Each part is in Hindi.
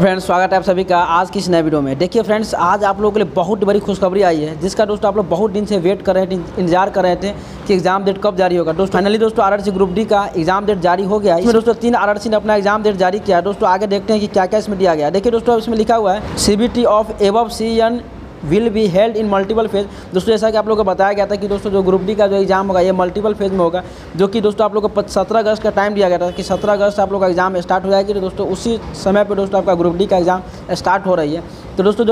फ्रेंड्स स्वागत है आप सभी का आज की इस नए वीडियो में। देखिए फ्रेंड्स, आज आप लोगों के लिए बहुत बड़ी खुशखबरी आई है, जिसका दोस्तों आप लोग बहुत दिन से वेट कर रहे थे, इंतजार कर रहे थे कि एग्जाम डेट कब जारी होगा। दोस्तों फाइनली दोस्तों आरआरसी ग्रुप डी का एग्जाम डेट जारी हो गया है। इसमें दोस्तों 3 आरआरसी ने अपना एग्जाम डेट जारी किया है। दोस्तों आगे देखते हैं कि क्या क्या इसमें दिया गया है। देखिए दोस्तों इसमें लिखा हुआ है CBT of ABCN will be held in multiple phase. दोस्तों जैसा कि आप लोगों को बताया गया था कि दोस्तों जो ग्रुप डी का जो एग्जाम होगा ये मल्टीपल फेज में होगा, जो कि दोस्तों आप लोगों को 17 अगस्त का टाइम दिया गया था कि 17 अगस्त आप लोग का एग्जाम स्टार्ट हो जाएगी। तो दोस्तों उसी समय पर दोस्तों आपका ग्रुप डी का एग्जाम स्टार्ट हो रही है। तो दोस्तों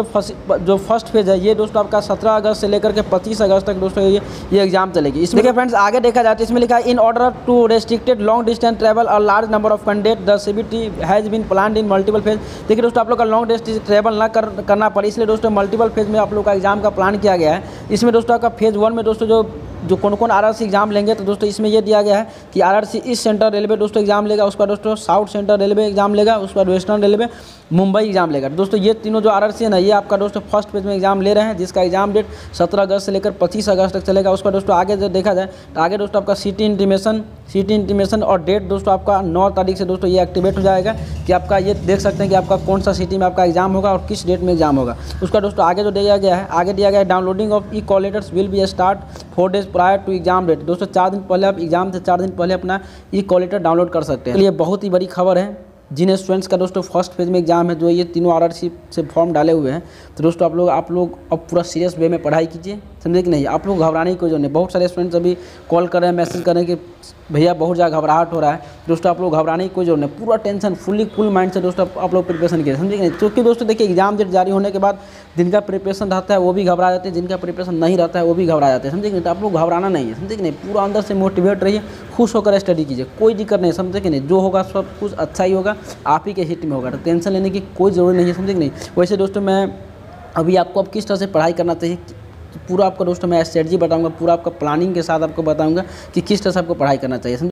जो फर्स्ट फेज है ये दोस्तों आपका 17 अगस्त से लेकर के 25 अगस्त तक दोस्तों ये एग्जाम चलेगी। इसमें देखिए फ्रेंड्स आगे देखा जाए तो इसमें लिखा in order to restricted long distance travel और large number of candidate the CBT has been planned in multiple phase. देखिए दोस्तों आप लोग का लॉन्ग डिस्टेंस ट्रेवल ना करना पड़े, इसलिए दोस्तों मल्टीपल फेज में आप लोग का एग्जाम का प्लान किया गया है। इसमें दोस्तों आपका फेज़ 1 में दोस्तों जो कौन आरआरसी एग्जाम लेंगे, तो दोस्तों इसमें यह दिया गया है कि आरआरसी ईस्ट सेंट्रल रेलवे दोस्तों एग्जाम लेगा, उसका दोस्तों साउथ सेंट्रल रेलवे एग्जाम लेगा, उसका वेस्टर्न रेलवे मुंबई एग्जाम लेगा। दोस्तों ये तीनों जो आरआरसी है ना ये आपका दोस्तों फर्स्ट फेज में एग्जाम ले रहे हैं, जिसका एग्जाम डेट 17 अगस्त से लेकर 25 अगस्त तक चलेगा। उसका दोस्तों आगे जो देखा जाए तो आगे दोस्तों आपका सिटी इंटीमेशन और डेट दोस्तों आपका 9 तारीख से दोस्तों ये एक्टिवेट हो जाएगा कि आपका ये देख सकते हैं कि आपका कौन सा सिटी में आपका एग्जाम होगा और किस डेट में एग्जाम होगा। उसका दोस्तों आगे जो दिया गया है, आगे दिया गया है downloading of e-call letters will be start 4 days prior to exam date. दोस्तों 4 दिन पहले आप एग्जाम से 4 दिन पहले अपना e-call लेटर डाउनलोड कर सकते हैं। ये बहुत ही बड़ी खबर है। जिन स्टूडेंट्स का दोस्तों फर्स्ट फेज में एग्जाम है, जो ये तीनों आरआरसी से फॉर्म डाले हुए हैं, तो दोस्तों आप लोग अब पूरा सीरियस वे में पढ़ाई कीजिए, समझे कि नहीं। आप लोग घबराने की कोई जरूरत नहीं। बहुत सारे स्टूडेंट्स अभी कॉल कर रहे हैं, मैसेज कर रहे हैं कि भैया बहुत ज़्यादा घबराहट हो रहा है। दोस्तों आप लोग घबराने की कोई जरूरत नहीं, पूरा टेंशन फुल माइंड से दोस्तों आप लोग प्रिपरेशन कीजिए, समझे कि नहीं। क्योंकि दोस्तों देखिए एग्जाम डेट जारी होने के बाद जिनका प्रिपरेशन रहता है वो भी घबरा जाते हैं, जिनका प्रिपरेशन नहीं रहता है वो भी घबरा जाते हैं, समझे कि नहीं। तो आप लोग घबराना नहीं है, समझे कि नहीं। पूरा अंदर से मोटिवेट रहिए, खुश होकर स्टडी कीजिए, कोई दिक्कत नहीं, समझे कि नहीं। जो होगा सब कुछ अच्छा ही होगा, आप ही के हित में होगा, तो टेंशन लेने की कोई ज़रूरत नहीं है, समझे कि नहीं। वैसे दोस्तों मैं अभी आपको अब किस तरह से पढ़ाई करना चाहिए पूरा आपको दोस्तों मैं स्ट्रेटजी बताऊंगा, पूरा आपका प्लानिंग के साथ आपको बताऊंगा कि किस तरह से आपको पढ़ाई करना चाहिए।